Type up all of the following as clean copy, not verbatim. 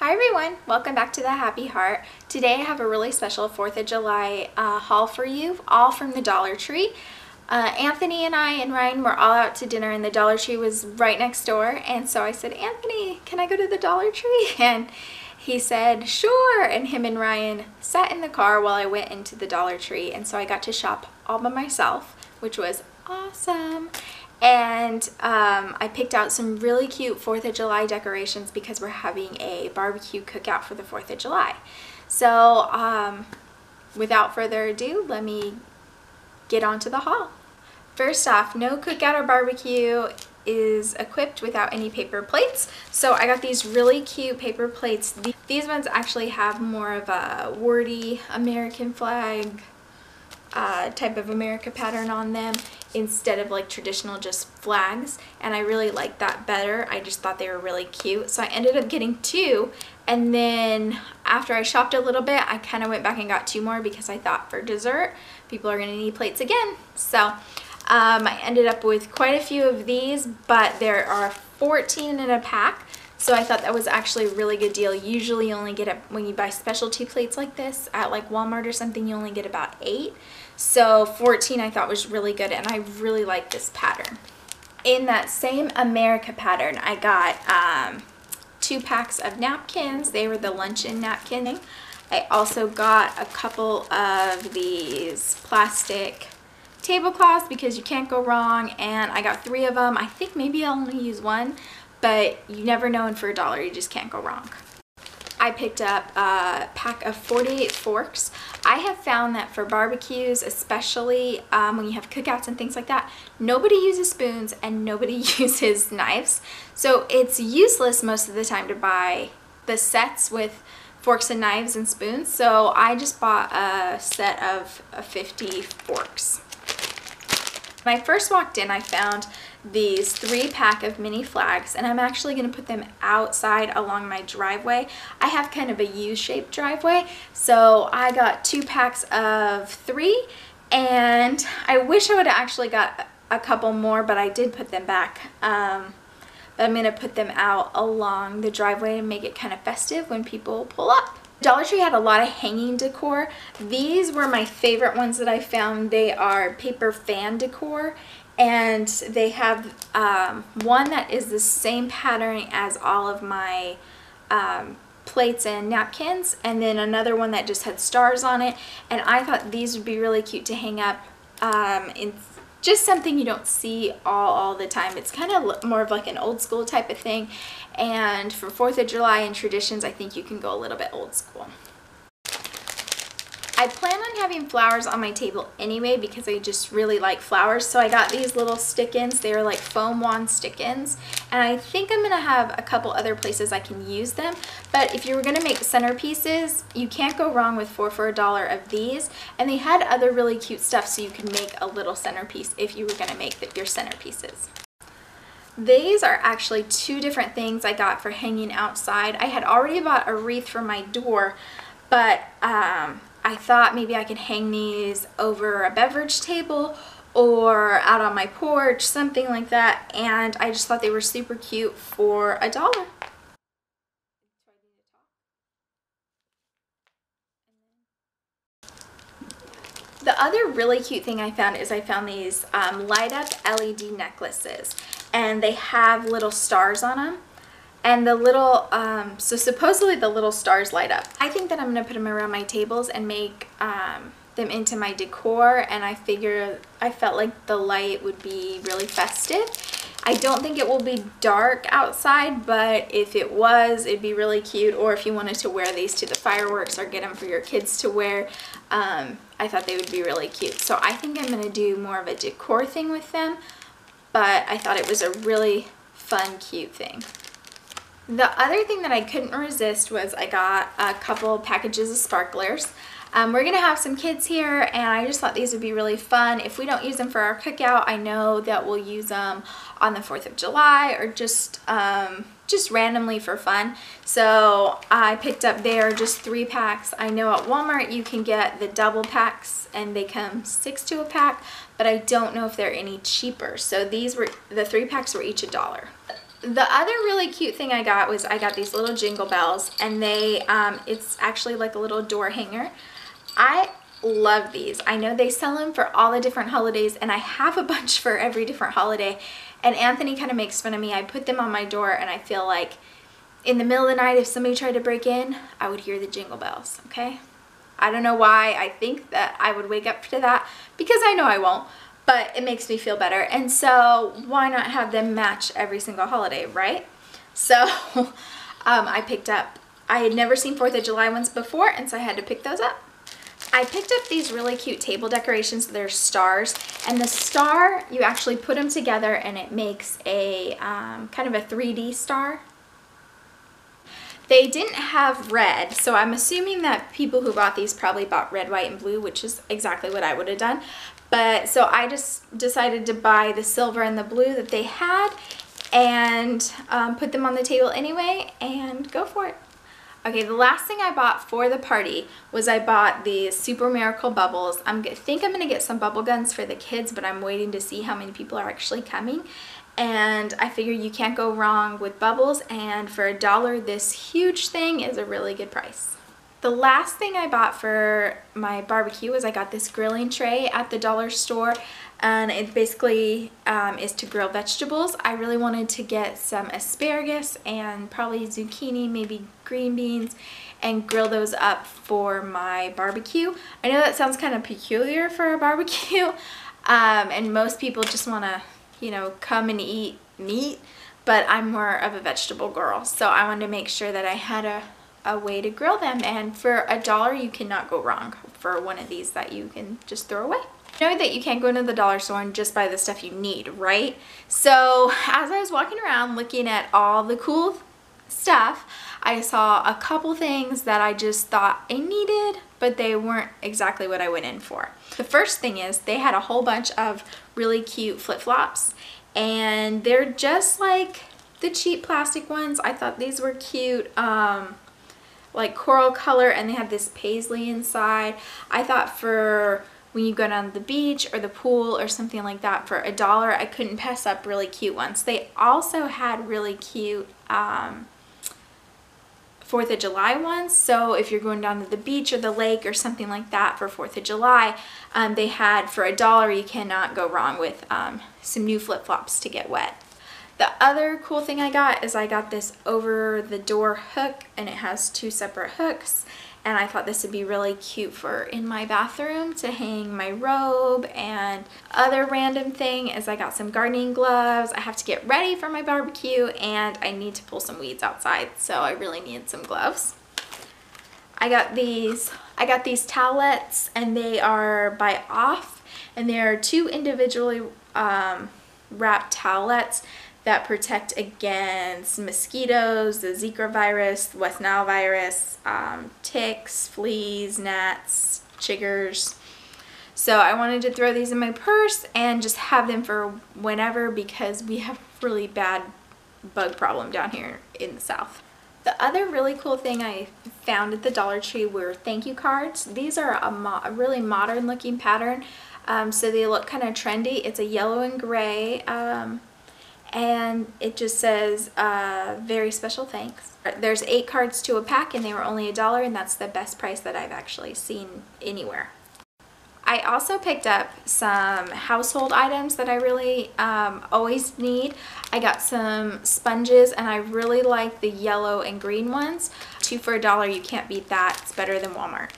Hi everyone, welcome back to The Happy Heart. Today I have a really special 4th of July haul for you, all from the Dollar Tree. Anthony and I and Ryan were all out to dinner and the Dollar Tree was right next door, and so I said, "Anthony, can I go to the Dollar Tree?" And he said, "Sure," and him and Ryan sat in the car while I went into the Dollar Tree, and so I got to shop all by myself, which was awesome. And I picked out some really cute 4th of July decorations because we're having a barbecue cookout for the 4th of July. So without further ado, let me get on to the haul. First off, no cookout or barbecue is equipped without any paper plates. So I got these really cute paper plates. These ones actually have more of a wordy American flag type of America pattern on them instead of like traditional just flags, and I really liked that better. I just thought they were really cute, so I ended up getting two, and then after I shopped a little bit I kind of went back and got two more because I thought for dessert people are gonna need plates again. So I ended up with quite a few of these, but there are 14 in a pack, so I thought that was actually a really good deal. Usually you only get it when you buy specialty plates like this at like Walmart or something, you only get about 8. So 14 I thought was really good, and I really like this pattern. In that same America pattern, I got 2 packs of napkins. They were the luncheon napkin. I also got a couple of these plastic tablecloths because you can't go wrong, and I got 3 of them. I think maybe I'll only use one, but you never know, and for a dollar you just can't go wrong. I picked up a pack of 48 forks. I have found that for barbecues, especially when you have cookouts and things like that, nobody uses spoons and nobody uses knives. So it's useless most of the time to buy the sets with forks and knives and spoons. So I just bought a set of 50 forks. When I first walked in, I found these 3 pack of mini flags, and I'm actually going to put them outside along my driveway. I have kind of a U-shaped driveway, so I got 2 packs of 3, and I wish I would have actually got a couple more, but I did put them back. But I'm going to put them out along the driveway and make it kind of festive when people pull up. Dollar Tree had a lot of hanging decor. These were my favorite ones that I found. They are paper fan decor, and they have one that is the same pattern as all of my plates and napkins, and then another one that just had stars on it, and I thought these would be really cute to hang up. It's just something you don't see all the time. It's kind of more of like an old school type of thing. And for 4th of July and traditions, I think you can go a little bit old school. I plan on having flowers on my table anyway because I just really like flowers. So I got these little stick-ins. They are like foam wand stick-ins. And I think I'm going to have a couple other places I can use them. But if you were going to make centerpieces, you can't go wrong with 4 for a dollar of these. And they had other really cute stuff, so you could make a little centerpiece if you were going to make your centerpieces. These are actually 2 different things I got for hanging outside. I had already bought a wreath for my door, but I thought maybe I could hang these over a beverage table or out on my porch, something like that, and I just thought they were super cute for a dollar. The other really cute thing I found is I found these light up LED necklaces, and they have little stars on them, and the little so supposedly the little stars light up. I think that I'm gonna put them around my tables and make them into my decor, and I felt like the light would be really festive. I don't think it will be dark outside, but if it was, it'd be really cute. Or if you wanted to wear these to the fireworks or get them for your kids to wear, I thought they would be really cute. So I think I'm gonna do more of a decor thing with them, but I thought it was a really fun, cute thing. The other thing that I couldn't resist was I got a couple packages of sparklers. We're gonna have some kids here, and I just thought these would be really fun. If we don't use them for our cookout, I know that we'll use them on the 4th of July or just randomly for fun. So I picked up just 3 packs. I know at Walmart you can get the double packs, and they come 6 to a pack, but I don't know if they're any cheaper. So these were the 3 packs were each $1. The other really cute thing I got was I got these little jingle bells, and they, it's actually like a little door hanger. I love these. I know they sell them for all the different holidays, and I have a bunch for every different holiday. And Anthony kind of makes fun of me. I put them on my door, and I feel like in the middle of the night, if somebody tried to break in, I would hear the jingle bells, okay? I don't know why I think that I would wake up to that, because I know I won't. But it makes me feel better, and so why not have them match every single holiday, right? So I picked up, I had never seen 4th of July ones before, and so I had to pick those up. I picked up these really cute table decorations. They're stars, and the star, you actually put them together and it makes a kind of a 3D star. They didn't have red, so I'm assuming that people who bought these probably bought red, white, and blue, which is exactly what I would have done. But so I just decided to buy the silver and the blue that they had, and put them on the table anyway, and go for it. Okay, the last thing I bought for the party was I bought the Super Miracle Bubbles. I think I'm going to get some bubble guns for the kids, but I'm waiting to see how many people are actually coming. And I figure you can't go wrong with bubbles, and for $1, this huge thing is a really good price. The last thing I bought for my barbecue was I got this grilling tray at the dollar store, and it basically is to grill vegetables. I really wanted to get some asparagus and probably zucchini, maybe green beans, and grill those up for my barbecue. I know that sounds kind of peculiar for a barbecue, and most people just want to, you know, come and eat meat, but I'm more of a vegetable girl, so I wanted to make sure that I had a way to grill them, and for $1 you cannot go wrong for one of these that you can just throw away. Know that you can't go into the dollar store and just buy the stuff you need, right? So as I was walking around looking at all the cool stuff, I saw a couple things that I just thought I needed, but they weren't exactly what I went in for. The first thing is they had a whole bunch of really cute flip-flops, and they're just like the cheap plastic ones. I thought these were cute, like coral color, and they have this paisley inside. I thought for when you go down to the beach or the pool or something like that, for $1 I couldn't pass up really cute ones. They also had really cute 4th of July ones, so if you're going down to the beach or the lake or something like that for 4th of July, they had, for $1 you cannot go wrong with some new flip-flops to get wet. The other cool thing I got is I got this over-the-door hook, and it has two separate hooks, and I thought this would be really cute for in my bathroom to hang my robe. And other random thing is I got some gardening gloves. I have to get ready for my barbecue, and I need to pull some weeds outside, so I really need some gloves. I got these towelettes, and they are by Off, and they are two individually wrapped towelettes that protect against mosquitoes, the Zika virus, West Nile virus, ticks, fleas, gnats, chiggers. So I wanted to throw these in my purse and just have them for whenever, because we have a really bad bug problem down here in the South. The other really cool thing I found at the Dollar Tree were thank you cards. These are a really modern looking pattern, so they look kind of trendy. It's a yellow and gray, and it just says very special thanks. There's 8 cards to a pack, and they were only $1, and that's the best price that I've actually seen anywhere. I also picked up some household items that I really always need. I got some sponges, and I really like the yellow and green ones. 2 for $1, you can't beat that. It's better than Walmart.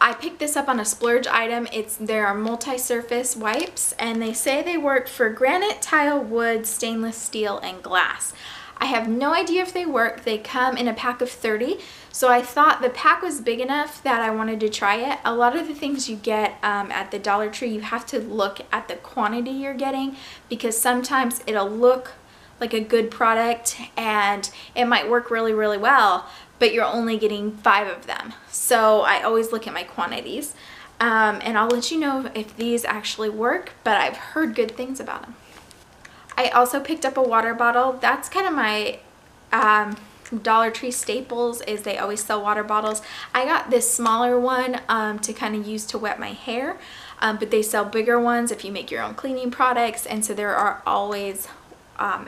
I picked this up on a splurge item. There are multi-surface wipes, and they say they work for granite, tile, wood, stainless steel, and glass. I have no idea if they work. They come in a pack of 30, so I thought the pack was big enough that I wanted to try it. A lot of the things you get at the Dollar Tree, you have to look at the quantity you're getting, because sometimes it'll look like a good product and it might work really, really well, but you're only getting 5 of them. So I always look at my quantities, and I'll let you know if these actually work, but I've heard good things about them. I also picked up a water bottle. That's kind of my Dollar Tree staples, is they always sell water bottles. I got this smaller one to kind of use to wet my hair, but they sell bigger ones if you make your own cleaning products, and so there are always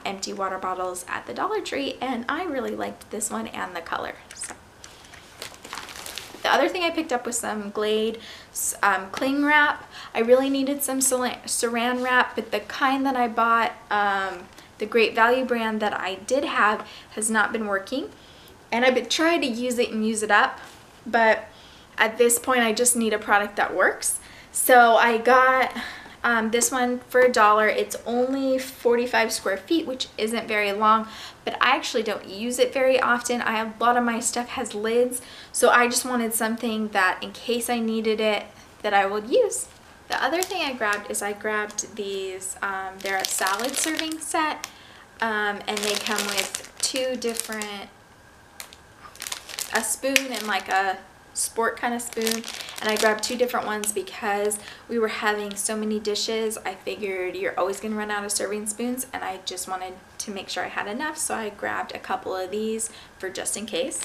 empty water bottles at the Dollar Tree, and I really liked this one and the color. So. The other thing I picked up was some Glade cling wrap. I really needed some saran wrap, but the kind that I bought, the Great Value brand that I did have, has not been working. And I've been trying to use it and use it up, but at this point I just need a product that works. So I got this one for $1. It's only 45 square feet, which isn't very long, but I actually don't use it very often. I have a lot of my stuff has lids, so I just wanted something that in case I needed it that I would use. The other thing I grabbed is I grabbed these, they're a salad serving set, and they come with two different, a spoon and like a sport kind of spoon, and I grabbed two different ones because we were having so many dishes. I figured you're always going to run out of serving spoons, and I just wanted to make sure I had enough, so I grabbed a couple of these for just in case.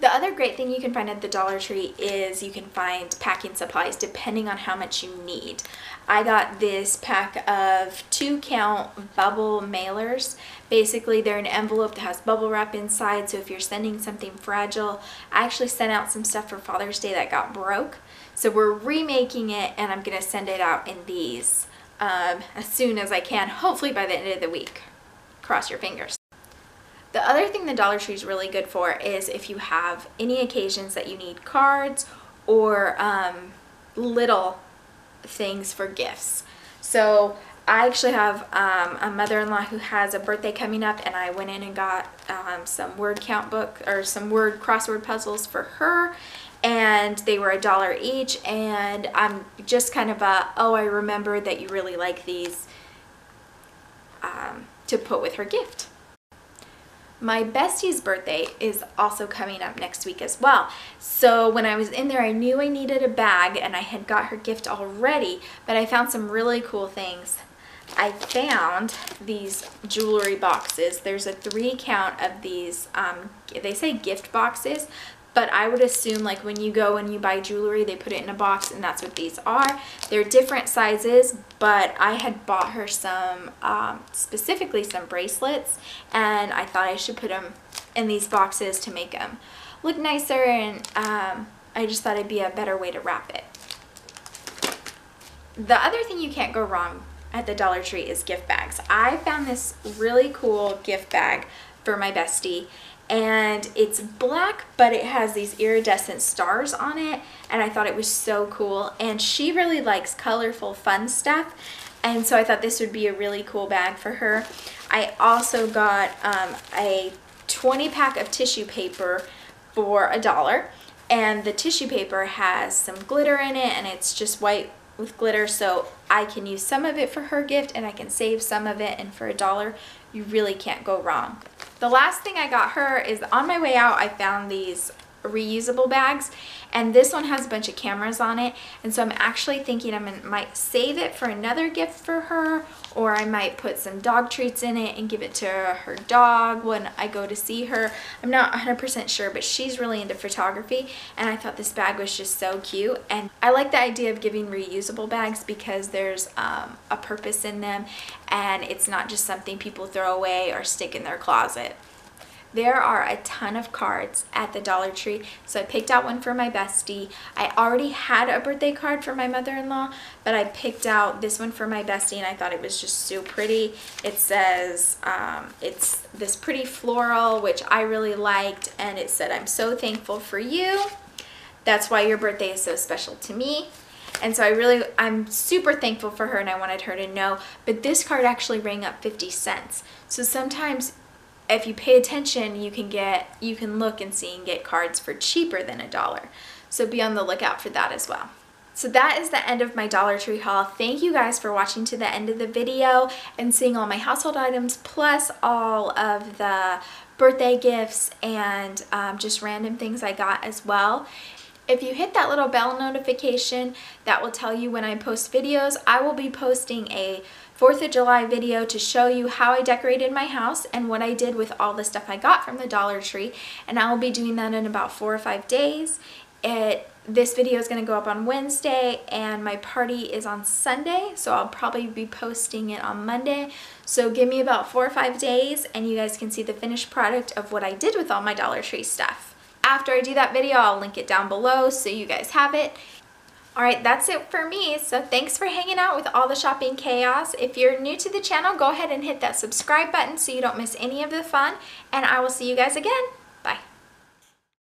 The other great thing you can find at the Dollar Tree is you can find packing supplies depending on how much you need. I got this pack of 2-count bubble mailers. Basically, they're an envelope that has bubble wrap inside, so if you're sending something fragile, I actually sent out some stuff for Father's Day that got broke. So we're remaking it, and I'm going to send it out in these as soon as I can, hopefully by the end of the week. Cross your fingers. The other thing the Dollar Tree is really good for is if you have any occasions that you need cards or little things for gifts. So I actually have a mother-in-law who has a birthday coming up, and I went in and got some word count book or some word crossword puzzles for her, and they were $1 each, and I'm just kind of a, oh, I remembered that you really like these to put with her gift. My bestie's birthday is also coming up next week as well. So when I was in there, I knew I needed a bag, and I had got her gift already, but I found some really cool things. I found these jewelry boxes. There's a 3-count of these, they say gift boxes, but I would assume like when you go and you buy jewelry, they put it in a box, and that's what these are. They're different sizes, but I had bought her some, specifically some bracelets, and I thought I should put them in these boxes to make them look nicer, and I just thought it'd be a better way to wrap it. The other thing you can't go wrong at the Dollar Tree is gift bags. I found this really cool gift bag for my bestie, and it's black, but it has these iridescent stars on it, and I thought it was so cool, and she really likes colorful fun stuff, and so I thought this would be a really cool bag for her. I also got a 20-pack of tissue paper for $1, and the tissue paper has some glitter in it, and it's just white with glitter, so I can use some of it for her gift, and I can save some of it, and for $1 you really can't go wrong. The last thing I got her is on my way out, I found these reusable bags, and this one has a bunch of cameras on it, and so I'm actually thinking I might save it for another gift for her, or I might put some dog treats in it and give it to her dog when I go to see her. I'm not 100% sure, but she's really into photography, and I thought this bag was just so cute, and I like the idea of giving reusable bags because there's a purpose in them, and it's not just something people throw away or stick in their closet. There are a ton of cards at the Dollar Tree, so I picked out one for my bestie. I already had a birthday card for my mother-in-law, but I picked out this one for my bestie, and I thought it was just so pretty. It says, it's this pretty floral, which I really liked, and it said, I'm so thankful for you. That's why your birthday is so special to me. And so I'm super thankful for her, and I wanted her to know, but this card actually rang up 50 cents. So sometimes, if you pay attention, you can look and see and get cards for cheaper than $1. So be on the lookout for that as well. So that is the end of my Dollar Tree haul. Thank you guys for watching to the end of the video and seeing all my household items plus all of the birthday gifts and just random things I got as well. If you hit that little bell notification, that will tell you when I post videos. I will be posting a 4th of July video to show you how I decorated my house and what I did with all the stuff I got from the Dollar Tree, and I will be doing that in about 4 or 5 days. This video is going to go up on Wednesday and my party is on Sunday, so I'll probably be posting it on Monday. So give me about 4 or 5 days and you guys can see the finished product of what I did with all my Dollar Tree stuff. After I do that video, I'll link it down below so you guys have it. Alright, that's it for me, so thanks for hanging out with all the shopping chaos. If you're new to the channel, go ahead and hit that subscribe button so you don't miss any of the fun, and I will see you guys again.